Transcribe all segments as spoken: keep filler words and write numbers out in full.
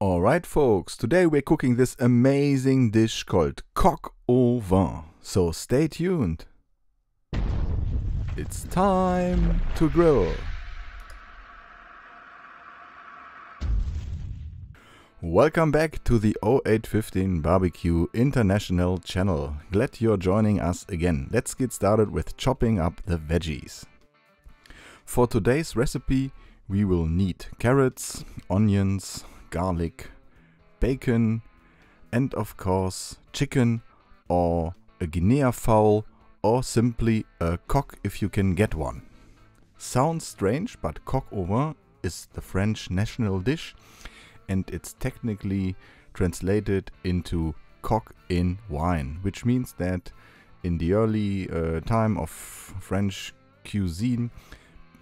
Alright folks, today we're cooking this amazing dish called Coq au Vin, so stay tuned. It's time to grill. Welcome back to the oh eight fifteen B B Q International channel. Glad you're joining us again. Let's get started with chopping up the veggies. For today's recipe we will need carrots, onions, garlic, bacon, and of course chicken or a guinea fowl or simply a coq if you can get one. Sounds strange, but coq au vin is the French national dish and it's technically translated into coq in wine, which means that in the early uh, time of French cuisine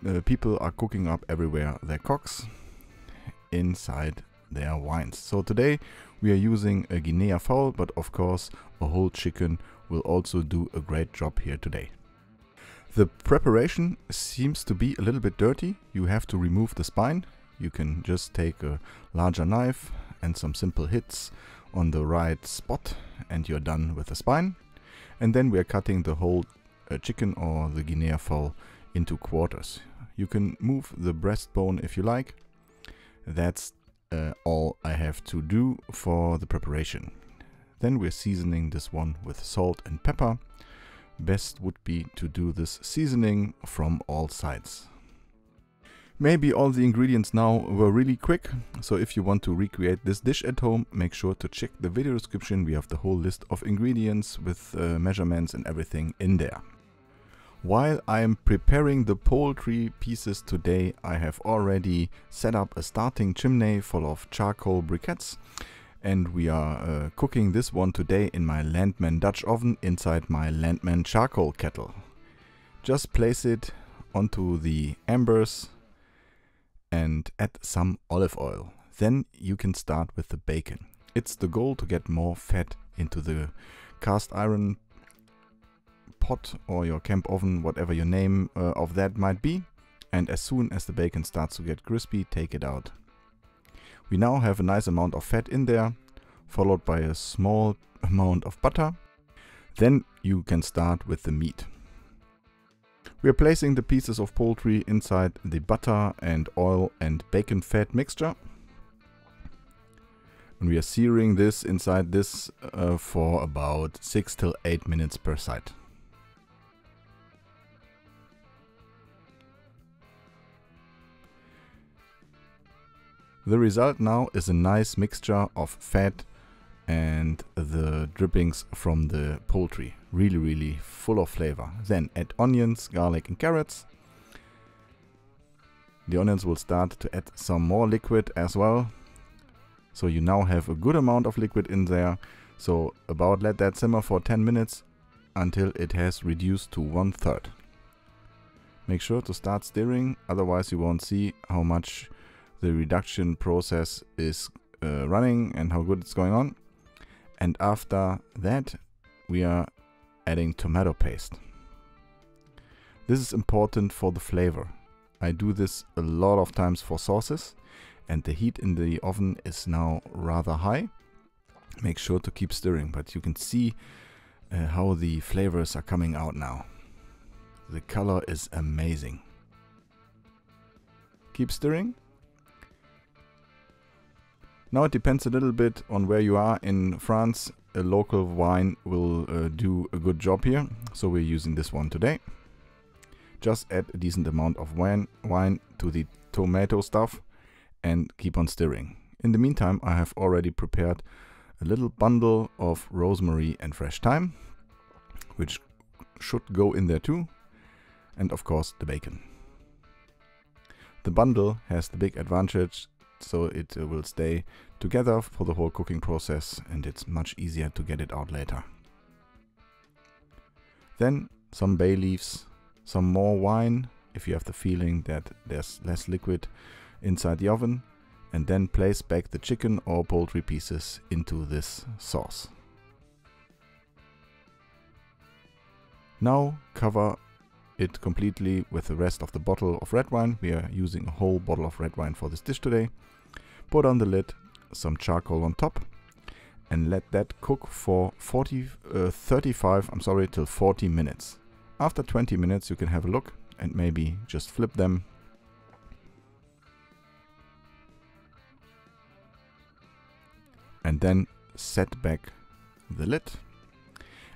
uh, people are cooking up everywhere their coqs inside their wines. So today we are using a guinea fowl, but of course a whole chicken will also do a great job here today. The preparation seems to be a little bit dirty. You have to remove the spine. You can just take a larger knife and some simple hits on the right spot and you're done with the spine. And then we are cutting the whole uh, chicken or the guinea fowl into quarters. You can move the breastbone if you like. That's Uh, all I have to do for the preparation. Then we're seasoning this one with salt and pepper. Best would be to do this seasoning from all sides. Maybe all the ingredients now were really quick, so if you want to recreate this dish at home, make sure to check the video description. We have the whole list of ingredients with uh, measurements and everything in there. While I am preparing the poultry pieces today, I have already set up a starting chimney full of charcoal briquettes and we are uh, cooking this one today in my Landmann Dutch oven inside my Landmann charcoal kettle. Just place it onto the embers and add some olive oil. Then you can start with the bacon. It's the goal to get more fat into the cast iron pot or your camp oven, whatever your name uh, of that might be, and as soon as the bacon starts to get crispy, take it out. We now have a nice amount of fat in there, followed by a small amount of butter. Then you can start with the meat. We are placing the pieces of poultry inside the butter and oil and bacon fat mixture. And we are searing this inside this uh, for about six till eight minutes per side. The result now is a nice mixture of fat and the drippings from the poultry. Really, really full of flavor. Then add onions, garlic and carrots. The onions will start to add some more liquid as well. So you now have a good amount of liquid in there. So about let that simmer for ten minutes until it has reduced to one third. Make sure to start stirring, otherwise you won't see how much the reduction process is uh, running and how good it's going on. And after that we are adding tomato paste. This is important for the flavor. I do this a lot of times for sauces, and the heat in the oven is now rather high. Make sure to keep stirring, but you can see uh, how the flavors are coming out now. The color is amazing. Keep stirring. Now it depends a little bit on where you are in France. A local wine will uh, do a good job here, so we're using this one today. Just add a decent amount of wine, wine to the tomato stuff and keep on stirring. In the meantime, I have already prepared a little bundle of rosemary and fresh thyme, which should go in there too, and of course the bacon. The bundle has the big advantage, so it will stay together for the whole cooking process and it's much easier to get it out later. Then some bay leaves, some more wine if you have the feeling that there's less liquid inside the oven, and then place back the chicken or poultry pieces into this sauce. Now cover it completely with the rest of the bottle of red wine. We are using a whole bottle of red wine for this dish today. Put on the lid some charcoal on top and let that cook for forty, uh, thirty-five, I'm sorry, till forty minutes. After twenty minutes you can have a look and maybe just flip them. And then set back the lid.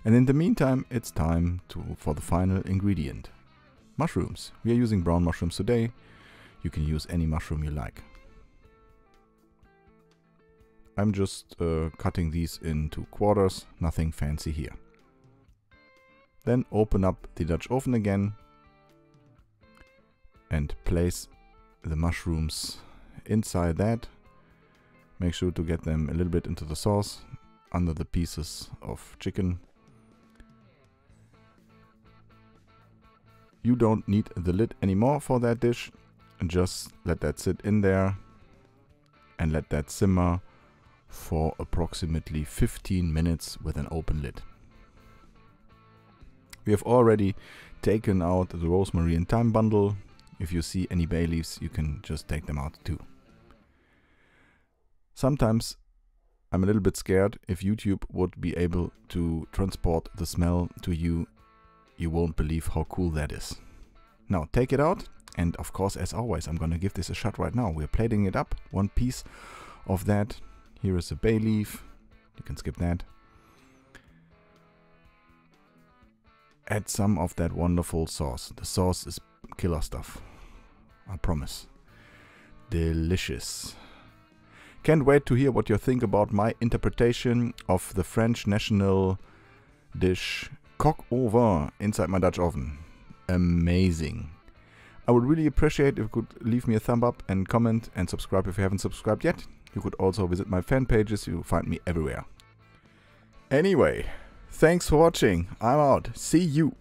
And in the meantime, it's time to, for the final ingredient. Mushrooms. We are using brown mushrooms today. You can use any mushroom you like. I'm just uh, cutting these into quarters, nothing fancy here. Then open up the Dutch oven again and place the mushrooms inside that. Make sure to get them a little bit into the sauce, under the pieces of chicken. You don't need the lid anymore for that dish. Just let that sit in there and let that simmer for approximately fifteen minutes with an open lid. We have already taken out the rosemary and thyme bundle. If you see any bay leaves, you can just take them out too. Sometimes I'm a little bit scared if YouTube would be able to transport the smell to you. You won't believe how cool that is. Now take it out, and of course, as always, I'm gonna give this a shot right now. We're plating it up, one piece of that. Here is a bay leaf, you can skip that. Add some of that wonderful sauce. The sauce is killer stuff, I promise. Delicious. Can't wait to hear what you think about my interpretation of the French national dish Coq au Vin inside my Dutch oven. Amazing. I would really appreciate if you could leave me a thumb up and comment and subscribe if you haven't subscribed yet. You could also visit my fan pages, you'll find me everywhere. Anyway, thanks for watching. I'm out. See you.